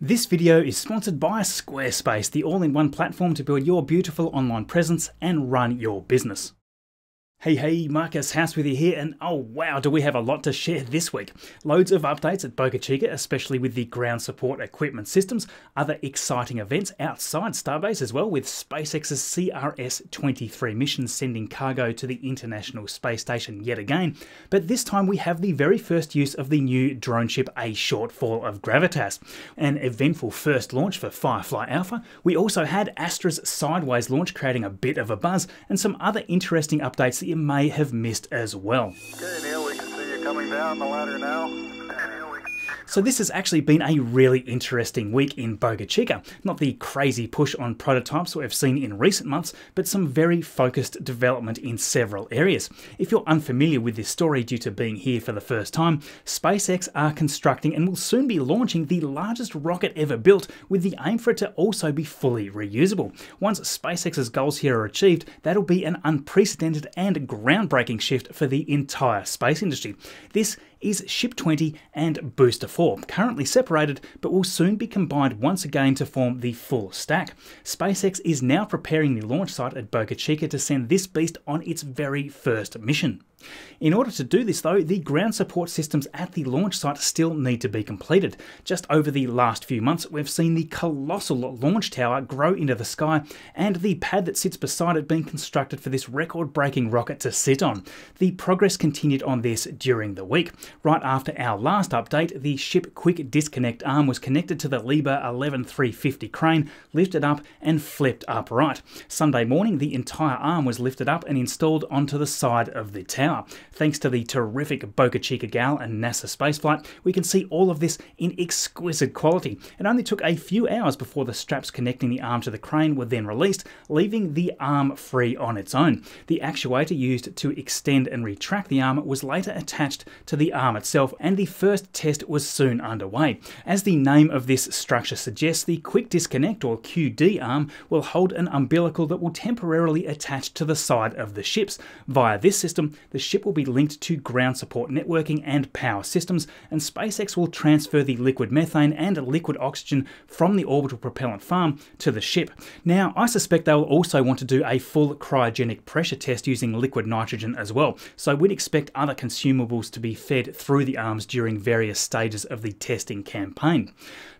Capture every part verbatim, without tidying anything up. This video is sponsored by Squarespace, the all-in-one platform to build your beautiful online presence and run your business. Hey hey, Marcus House with you here, and oh wow, do we have a lot to share this week. Loads of updates at Boca Chica, especially with the ground support equipment systems, other exciting events outside Starbase as well, with SpaceX's C R S twenty-three mission sending cargo to the International Space Station yet again. But this time we have the very first use of the new drone ship A Shortfall of Gravitas, an eventful first launch for Firefly Alpha. We also had Astra's sideways launch creating a bit of a buzz, and some other interesting updates that you may have missed as well. Okay, Neil, we can see you coming down the ladder now. So this has actually been a really interesting week in Boca Chica. Not the crazy push on prototypes we've seen in recent months, but some very focused development in several areas. If you're unfamiliar with this story due to being here for the first time, SpaceX are constructing and will soon be launching the largest rocket ever built, with the aim for it to also be fully reusable. Once SpaceX's goals here are achieved, that'll be an unprecedented and groundbreaking shift for the entire space industry. This is Ship twenty and Booster four, currently separated but will soon be combined once again to form the full stack. SpaceX is now preparing the launch site at Boca Chica to send this beast on its very first mission. In order to do this though, the ground support systems at the launch site still need to be completed. Just over the last few months we've seen the colossal launch tower grow into the sky, and the pad that sits beside it being constructed for this record-breaking rocket to sit on. The progress continued on this during the week. Right after our last update, the ship quick disconnect arm was connected to the Liebherr one one three five zero crane, lifted up and flipped upright. Sunday morning the entire arm was lifted up and installed onto the side of the tower. Thanks to the terrific Boca Chica gal and NASA Spaceflight, we can see all of this in exquisite quality. It only took a few hours before the straps connecting the arm to the crane were then released, leaving the arm free on its own. The actuator used to extend and retract the arm was later attached to the arm itself, and the first test was soon underway. As the name of this structure suggests, the quick disconnect or Q D arm will hold an umbilical that will temporarily attach to the side of the ships. Via this system, the ship will be linked to ground support networking and power systems, and SpaceX will transfer the liquid methane and liquid oxygen from the orbital propellant farm to the ship. Now, I suspect they will also want to do a full cryogenic pressure test using liquid nitrogen as well, so we'd expect other consumables to be fed through the arms during various stages of the testing campaign.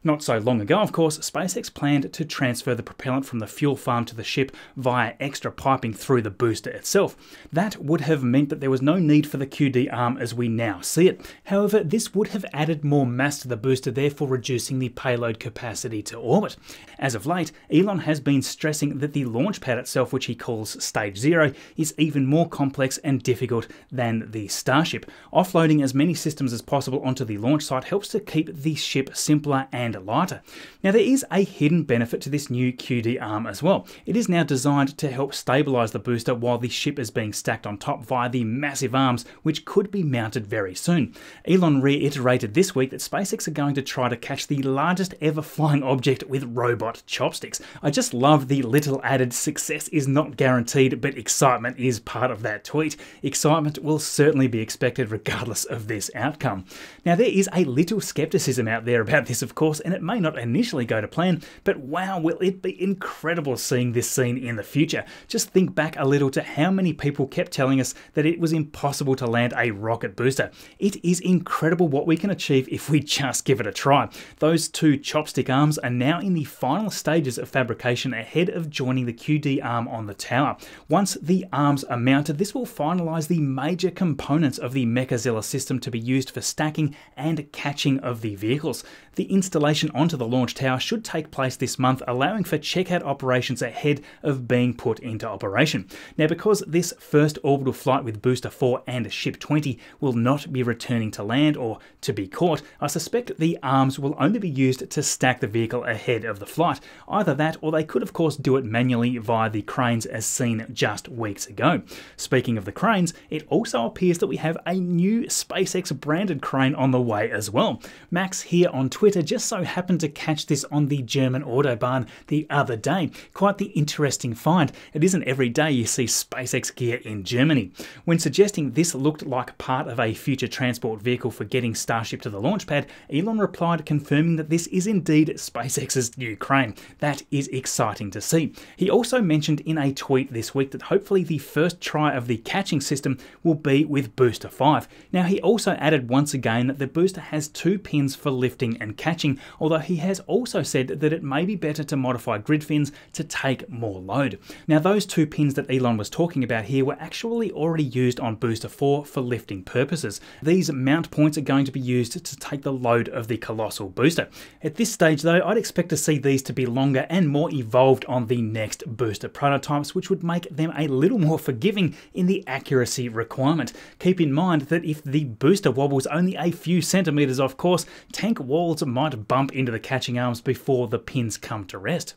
Not so long ago, of course, SpaceX planned to transfer the propellant from the fuel farm to the ship via extra piping through the booster itself. That would have meant that there There was no need for the Q D arm as we now see it. However, this would have added more mass to the booster, therefore reducing the payload capacity to orbit. As of late, Elon has been stressing that the launch pad itself, which he calls Stage Zero, is even more complex and difficult than the Starship. Offloading as many systems as possible onto the launch site helps to keep the ship simpler and lighter. Now, there is a hidden benefit to this new Q D arm as well. It is now designed to help stabilize the booster while the ship is being stacked on top via the massive arms, which could be mounted very soon. Elon reiterated this week that SpaceX are going to try to catch the largest ever flying object with robot chopsticks. I just love the little added success is not guaranteed, but excitement is part of that tweet. Excitement will certainly be expected regardless of this outcome. Now, there is a little skepticism out there about this, of course, and it may not initially go to plan, but wow, will it be incredible seeing this scene in the future. Just think back a little to how many people kept telling us that it was It was impossible to land a rocket booster. It is incredible what we can achieve if we just give it a try. Those two chopstick arms are now in the final stages of fabrication ahead of joining the Q D arm on the tower. Once the arms are mounted, this will finalize the major components of the Mechazilla system to be used for stacking and catching of the vehicles. The installation onto the launch tower should take place this month, allowing for checkout operations ahead of being put into operation. Now, because this first orbital flight with Booster Booster four and Ship twenty will not be returning to land or to be caught, I suspect the arms will only be used to stack the vehicle ahead of the flight. Either that, or they could of course do it manually via the cranes as seen just weeks ago. Speaking of the cranes, it also appears that we have a new SpaceX branded crane on the way as well. Max here on Twitter Twitter just so happened to catch this on the German Autobahn the other day. Quite the interesting find. It isn't every day you see SpaceX gear in Germany. When suggesting this looked like part of a future transport vehicle for getting Starship to the launch pad, Elon replied confirming that this is indeed SpaceX's new crane. That is exciting to see. He also mentioned in a tweet this week that hopefully the first try of the catching system will be with Booster five. Now he also added once again that the booster has two pins for lifting and catching, although he has also said that it may be better to modify grid fins to take more load. Now those two pins that Elon was talking about here were actually already used on Booster four for lifting purposes. These mount points are going to be used to take the load of the colossal booster. At this stage though, I'd expect to see these to be longer and more evolved on the next booster prototypes, which would make them a little more forgiving in the accuracy requirement. Keep in mind that if the booster wobbles only a few centimetres off course, tank walls might bump into the catching arms before the pins come to rest.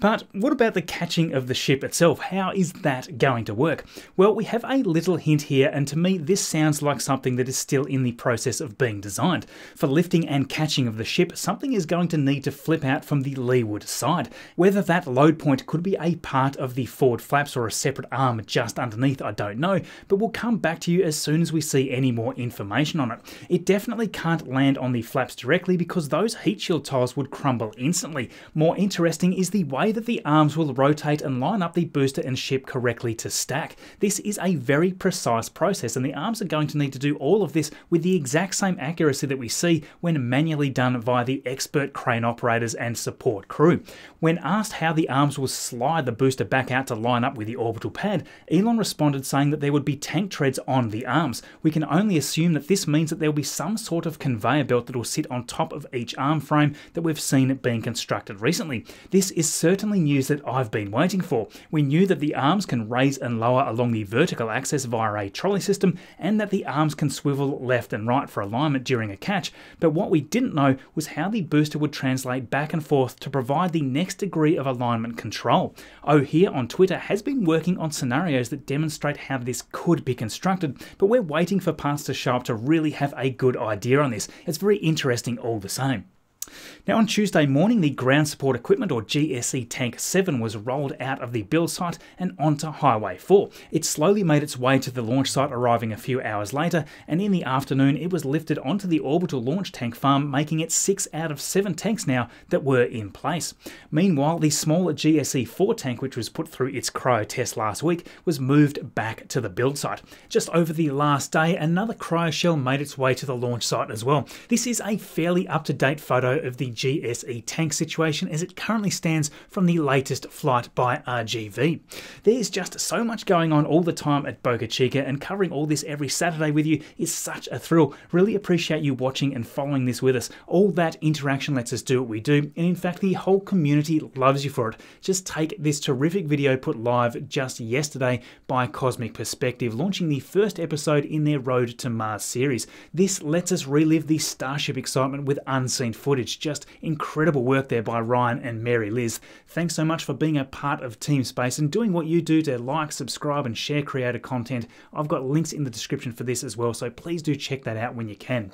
But what about the catching of the ship itself? How is that going to work? Well, we have a little hint here, and to me this sounds like something that is still in the process of being designed. For lifting and catching of the ship, something is going to need to flip out from the leeward side. Whether that load point could be a part of the forward flaps or a separate arm just underneath, I don't know, but we'll come back to you as soon as we see any more information on it. It definitely can't land on the flaps directly because those heat shield tiles would crumble instantly. More interesting is the way that the arms will rotate and line up the booster and ship correctly to stack. This is a very precise process, and the arms are going to need to do all of this with the exact same accuracy that we see when manually done via the expert crane operators and support crew. When asked how the arms will slide the booster back out to line up with the orbital pad, Elon responded saying that there would be tank treads on the arms. We can only assume that this means that there will be some sort of conveyor belt that will sit on top of each arm frame that we've seen being constructed recently. This is certainly Certainly news that I've been waiting for. We knew that the arms can raise and lower along the vertical axis via a trolley system, and that the arms can swivel left and right for alignment during a catch, but what we didn't know was how the booster would translate back and forth to provide the next degree of alignment control. Oh here on Twitter has been working on scenarios that demonstrate how this could be constructed, but we're waiting for parts to show up to really have a good idea on this. It's very interesting all the same. Now on Tuesday morning, the ground support equipment or G S E Tank seven was rolled out of the build site and onto Highway four. It slowly made its way to the launch site, arriving a few hours later, and in the afternoon it was lifted onto the orbital launch tank farm, making it six out of seven tanks now that were in place. Meanwhile, the smaller G S E four tank, which was put through its cryo test last week, was moved back to the build site. Just over the last day, another cryo shell made its way to the launch site as well. This is a fairly up-to-date photo of the G S E tank situation as it currently stands from the latest flight by R G V. There's just so much going on all the time at Boca Chica, and covering all this every Saturday with you is such a thrill. Really appreciate you watching and following this with us. All that interaction lets us do what we do, and in fact the whole community loves you for it. Just take this terrific video put live just yesterday by Cosmic Perspective, launching the first episode in their Road to Mars series. This lets us relive the Starship excitement with unseen footage. Just incredible work there by Ryan and Mary Liz. Thanks so much for being a part of Team Space and doing what you do to like, subscribe and share creator content. I've got links in the description for this as well, so please do check that out when you can.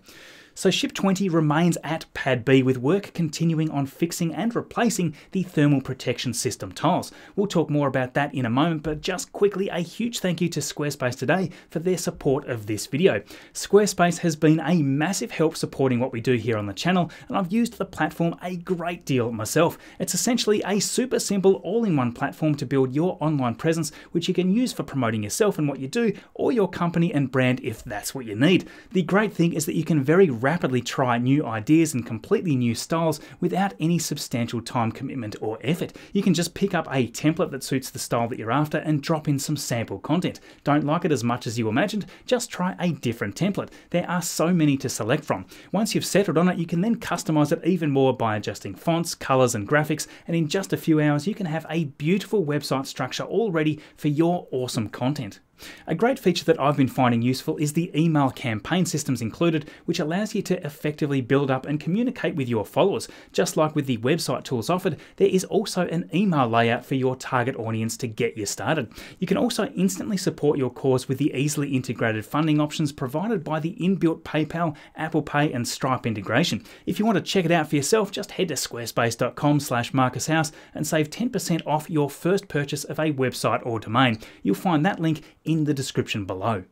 So Ship twenty remains at Pad B with work continuing on fixing and replacing the thermal protection system tiles. We'll talk more about that in a moment, but just quickly, a huge thank you to Squarespace today for their support of this video. Squarespace has been a massive help supporting what we do here on the channel, and I've used the platform a great deal myself. It's essentially a super simple all-in-one platform to build your online presence, which you can use for promoting yourself and what you do, or your company and brand if that's what you need. The great thing is that you can very rapidly try new ideas and completely new styles without any substantial time commitment or effort. You can just pick up a template that suits the style that you're after and drop in some sample content. Don't like it as much as you imagined? Just try a different template. There are so many to select from. Once you've settled on it, you can then customize it even more by adjusting fonts, colors and graphics, and in just a few hours you can have a beautiful website structure all ready for your awesome content. A great feature that I've been finding useful is the email campaign systems included, which allows you to effectively build up and communicate with your followers. Just like with the website tools offered, there is also an email layout for your target audience to get you started. You can also instantly support your cause with the easily integrated funding options provided by the inbuilt PayPal, Apple Pay and Stripe integration. If you want to check it out for yourself, just head to squarespace dot com slash Marcus House and save ten percent off your first purchase of a website or domain. You'll find that link in the description below.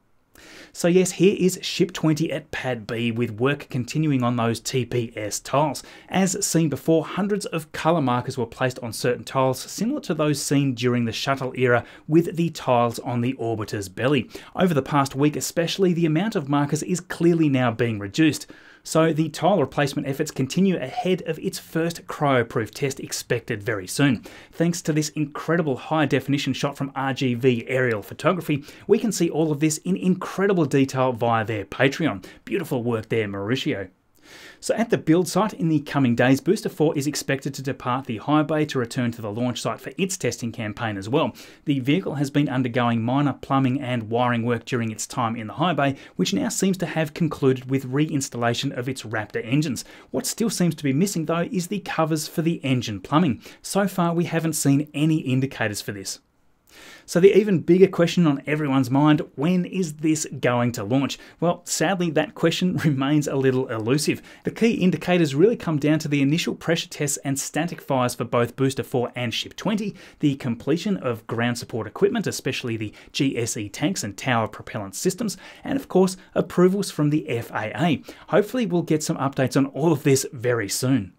So yes, here is Ship twenty at Pad B with work continuing on those T P S tiles. As seen before, hundreds of colour markers were placed on certain tiles similar to those seen during the shuttle era with the tiles on the orbiter's belly. Over the past week especially, the amount of markers is clearly now being reduced. So the tile replacement efforts continue ahead of its first cryoproof test expected very soon. Thanks to this incredible high definition shot from R G V Aerial Photography, we can see all of this in incredible detail via their Patreon. Beautiful work there, Mauricio. So at the build site in the coming days, Booster four is expected to depart the high bay to return to the launch site for its testing campaign as well. The vehicle has been undergoing minor plumbing and wiring work during its time in the high bay, which now seems to have concluded with reinstallation of its Raptor engines. What still seems to be missing though is the covers for the engine plumbing. So far we haven't seen any indicators for this. So the even bigger question on everyone's mind, when is this going to launch? Well, sadly that question remains a little elusive. The key indicators really come down to the initial pressure tests and static fires for both Booster four and Ship twenty, the completion of ground support equipment, especially the G S E tanks and tower propellant systems, and of course approvals from the F A A. Hopefully we'll get some updates on all of this very soon.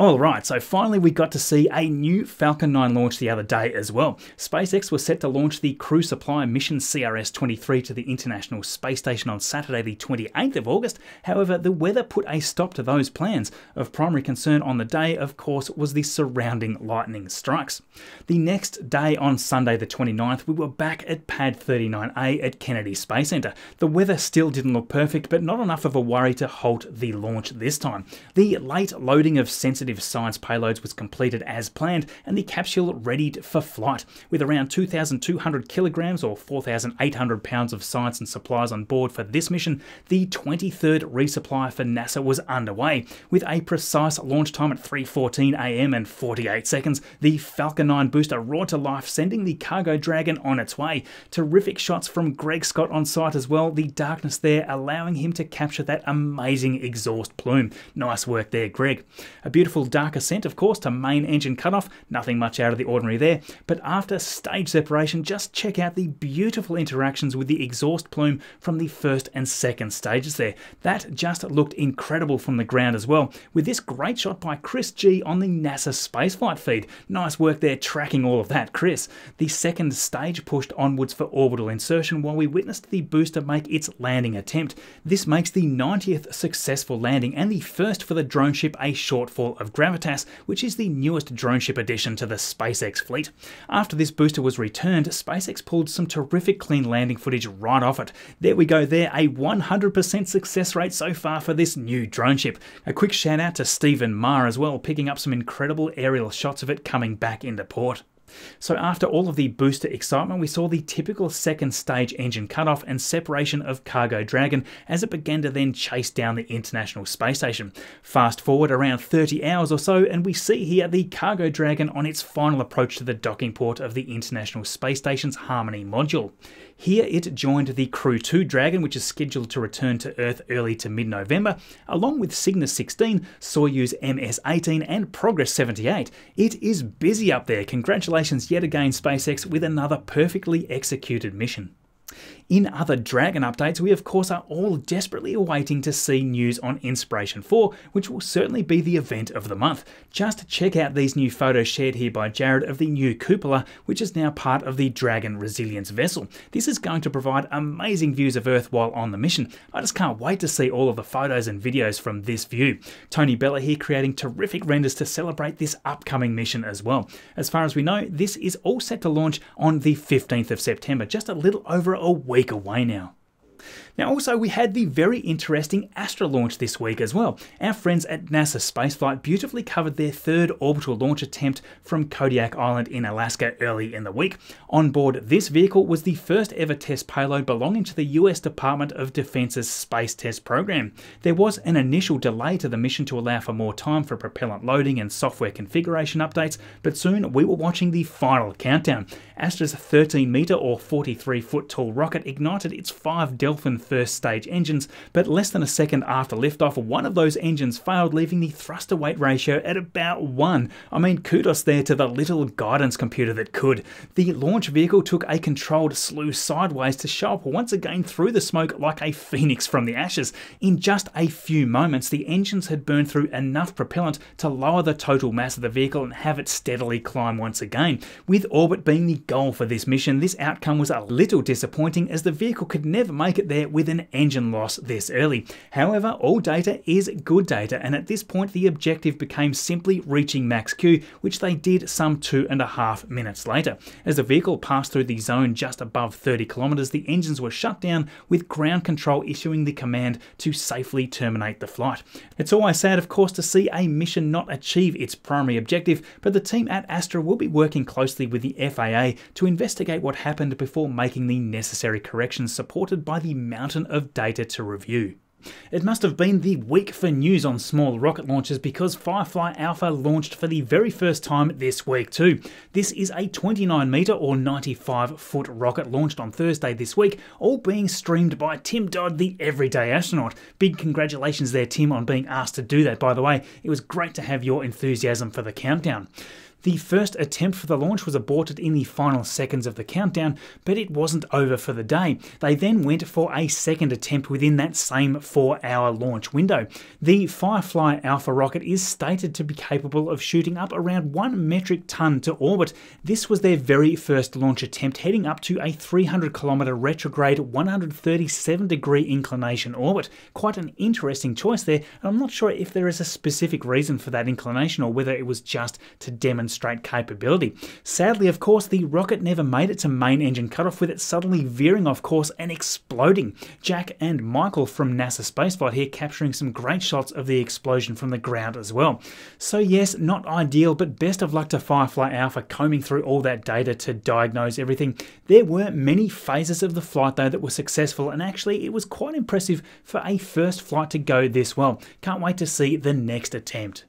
Alright, so finally we got to see a new Falcon nine launch the other day as well. SpaceX was set to launch the crew supply mission C R S twenty-three to the International Space Station on Saturday the twenty-eighth of August, however the weather put a stop to those plans. Of primary concern on the day, of course, was the surrounding lightning strikes. The next day on Sunday the twenty-ninth, we were back at Pad thirty-nine A at Kennedy Space Center. The weather still didn't look perfect, but not enough of a worry to halt the launch this time. The late loading of sensitive science payloads was completed as planned and the capsule readied for flight. With around two thousand two hundred kilograms or four thousand eight hundred pounds of science and supplies on board for this mission, the twenty-third resupply for NASA was underway. With a precise launch time at three fourteen A M and forty-eight seconds, the Falcon nine booster roared to life, sending the Cargo Dragon on its way. Terrific shots from Greg Scott on site as well, the darkness there allowing him to capture that amazing exhaust plume. Nice work there, Greg. A beautiful dark ascent, of course, to main engine cutoff, nothing much out of the ordinary there, but after stage separation, just check out the beautiful interactions with the exhaust plume from the first and second stages there. That just looked incredible from the ground as well, with this great shot by Chris G on the NASA Spaceflight feed. Nice work there tracking all of that, Chris. The second stage pushed onwards for orbital insertion while we witnessed the booster make its landing attempt. This makes the ninetieth successful landing and the first for the drone ship A Shortfall of Gravitas, which is the newest drone ship addition to the SpaceX fleet. After this booster was returned, SpaceX pulled some terrific clean landing footage right off it. There we go there, a one hundred percent success rate so far for this new drone ship. A quick shout out to Stephen Maher as well, picking up some incredible aerial shots of it coming back into port. So after all of the booster excitement, we saw the typical second stage engine cutoff and separation of Cargo Dragon as it began to then chase down the International Space Station. Fast forward around thirty hours or so and we see here the Cargo Dragon on its final approach to the docking port of the International Space Station's Harmony module. Here it joined the Crew two Dragon, which is scheduled to return to Earth early to mid-November, along with Cygnus sixteen, Soyuz M S eighteen and Progress seventy-eight. It is busy up there, congratulations. Congratulations yet again SpaceX with another perfectly executed mission. In other Dragon updates, we of course are all desperately awaiting to see news on Inspiration four, which will certainly be the event of the month. Just check out these new photos shared here by Jared of the new cupola, which is now part of the Dragon Resilience vessel. This is going to provide amazing views of Earth while on the mission. I just can't wait to see all of the photos and videos from this view. Tony Bella here creating terrific renders to celebrate this upcoming mission as well. As far as we know, this is all set to launch on the fifteenth of September, just a little over a week away now. Now also we had the very interesting Astra launch this week as well. Our friends at NASA Spaceflight beautifully covered their third orbital launch attempt from Kodiak Island in Alaska early in the week. On board this vehicle was the first ever test payload belonging to the U S Department of Defense's Space Test Program. There was an initial delay to the mission to allow for more time for propellant loading and software configuration updates, but soon we were watching the final countdown. Astra's thirteen metre or forty-three foot tall rocket ignited its five Delphin first stage engines, but less than a second after liftoff, one of those engines failed, leaving the thruster weight ratio at about one. I mean, kudos there to the little guidance computer that could. The launch vehicle took a controlled slew sideways to show up once again through the smoke like a phoenix from the ashes. In just a few moments, the engines had burned through enough propellant to lower the total mass of the vehicle and have it steadily climb once again. With orbit being the goal for this mission, this outcome was a little disappointing as the vehicle could never make it there with an engine loss this early. However, all data is good data, and at this point the objective became simply reaching max Q, which they did some two and a half minutes later. As the vehicle passed through the zone just above thirty kilometers, the engines were shut down, with ground control issuing the command to safely terminate the flight. It's always sad, of course, to see a mission not achieve its primary objective, but the team at Astra will be working closely with the F A A to investigate what happened before making the necessary corrections, supported by the mountain of data to review. It must have been the week for news on small rocket launches, because Firefly Alpha launched for the very first time this week too. This is a twenty-nine metre or ninety-five foot rocket launched on Thursday this week, all being streamed by Tim Dodd, the everyday astronaut. Big congratulations there, Tim, on being asked to do that, by the way. It was great to have your enthusiasm for the countdown. The first attempt for the launch was aborted in the final seconds of the countdown, but it wasn't over for the day. They then went for a second attempt within that same four hour launch window. The Firefly Alpha rocket is stated to be capable of shooting up around one metric tonne to orbit. This was their very first launch attempt, heading up to a three hundred kilometre retrograde one hundred thirty-seven degree inclination orbit. Quite an interesting choice there, and I'm not sure if there is a specific reason for that inclination or whether it was just to demonstrate straight capability. Sadly, of course, the rocket never made it to main engine cutoff, with it suddenly veering off course and exploding. Jack and Michael from NASA Spaceflight here capturing some great shots of the explosion from the ground as well. So yes, not ideal, but best of luck to Firefly Alpha combing through all that data to diagnose everything. There were many phases of the flight though that were successful, and actually it was quite impressive for a first flight to go this well. Can't wait to see the next attempt.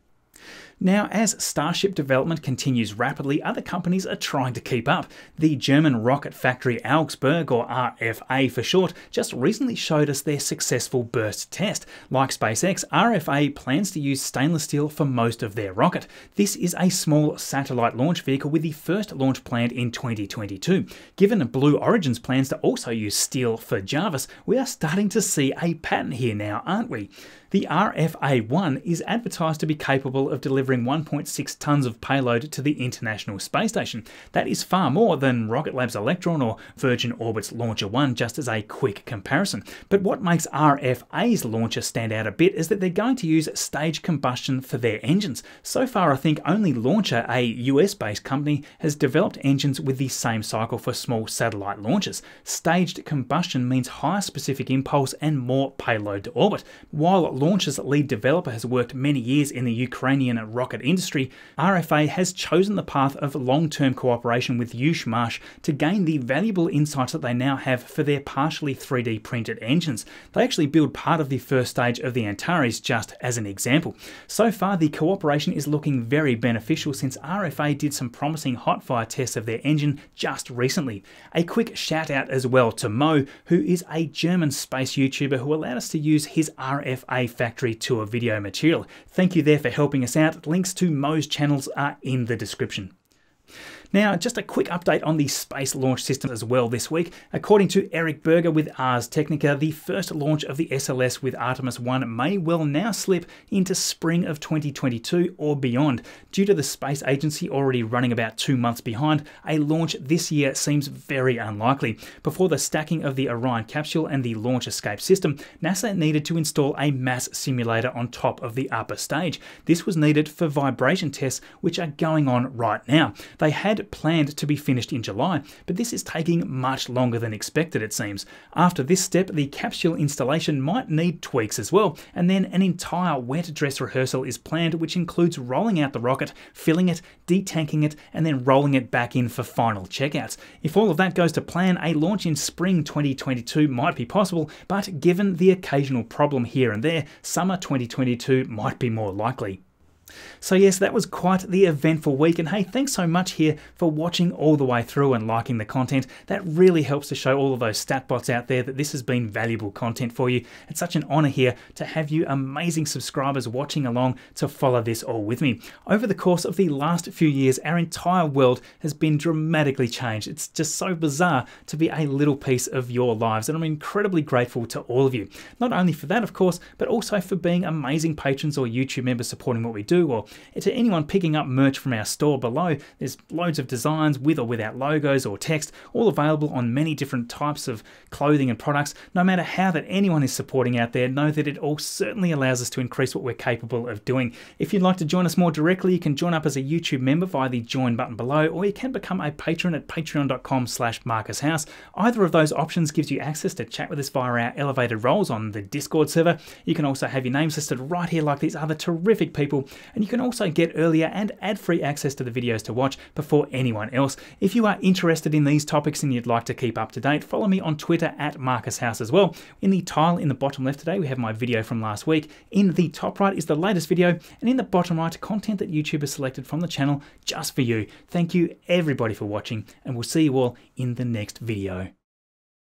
Now, as Starship development continues rapidly, other companies are trying to keep up. The German rocket factory Augsburg, or R F A for short, just recently showed us their successful burst test. Like SpaceX, R F A plans to use stainless steel for most of their rocket. This is a small satellite launch vehicle with the first launch planned in twenty twenty-two. Given Blue Origin's plans to also use steel for Jarvis, we are starting to see a pattern here now, aren't we? The R F A one is advertised to be capable of delivering one point six tonnes of payload to the International Space Station. That is far more than Rocket Lab's Electron or Virgin Orbit's Launcher one, just as a quick comparison. But what makes R F A's launcher stand out a bit is that they're going to use staged combustion for their engines. So far, I think only Launcher, a U S based company, has developed engines with the same cycle for small satellite launches. Staged combustion means higher specific impulse and more payload to orbit. While Launcher's lead developer has worked many years in the Ukrainian rocket industry, R F A has chosen the path of long-term cooperation with Yushmash to gain the valuable insights that they now have for their partially three D printed engines. They actually build part of the first stage of the Antares, just as an example. So far, the cooperation is looking very beneficial, since R F A did some promising hot fire tests of their engine just recently. A quick shout out as well to Mo, who is a German space YouTuber who allowed us to use his R F A factory tour video material. Thank you there for helping us out. Links to Mo's channels are in the description. Now, just a quick update on the Space Launch System as well this week. According to Eric Berger with Ars Technica, the first launch of the S L S with Artemis one may well now slip into spring of twenty twenty-two or beyond. Due to the space agency already running about two months behind, a launch this year seems very unlikely. Before the stacking of the Orion capsule and the launch escape system, NASA needed to install a mass simulator on top of the upper stage. This was needed for vibration tests, which are going on right now. They had had it planned to be finished in July, but this is taking much longer than expected, it seems. After this step, the capsule installation might need tweaks as well, and then an entire wet dress rehearsal is planned, which includes rolling out the rocket, filling it, detanking it, and then rolling it back in for final checkouts. If all of that goes to plan, a launch in spring twenty twenty-two might be possible, but given the occasional problem here and there, summer twenty twenty-two might be more likely. So yes, that was quite the eventful week, and hey, thanks so much here for watching all the way through and liking the content. That really helps to show all of those StatBots out there that this has been valuable content for you. It's such an honor here to have you amazing subscribers watching along to follow this all with me. Over the course of the last few years, our entire world has been dramatically changed. It's just so bizarre to be a little piece of your lives, and I'm incredibly grateful to all of you. Not only for that, of course, but also for being amazing patrons or YouTube members supporting what we do, or to anyone picking up merch from our store below. There's loads of designs with or without logos or text, all available on many different types of clothing and products. No matter how that anyone is supporting out there, know that it all certainly allows us to increase what we're capable of doing. If you'd like to join us more directly, you can join up as a YouTube member via the join button below, or you can become a patron at patreon dot com slash Marcus House. Either of those options gives you access to chat with us via our elevated roles on the Discord server. You can also have your names listed right here like these other terrific people, and you can also get earlier and ad-free access to the videos to watch before anyone else. If you are interested in these topics and you'd like to keep up to date, follow me on Twitter at Marcus House as well. In the tile in the bottom left today, we have my video from last week. In the top right is the latest video, and in the bottom right, content that YouTube has selected from the channel just for you. Thank you everybody for watching, and we'll see you all in the next video.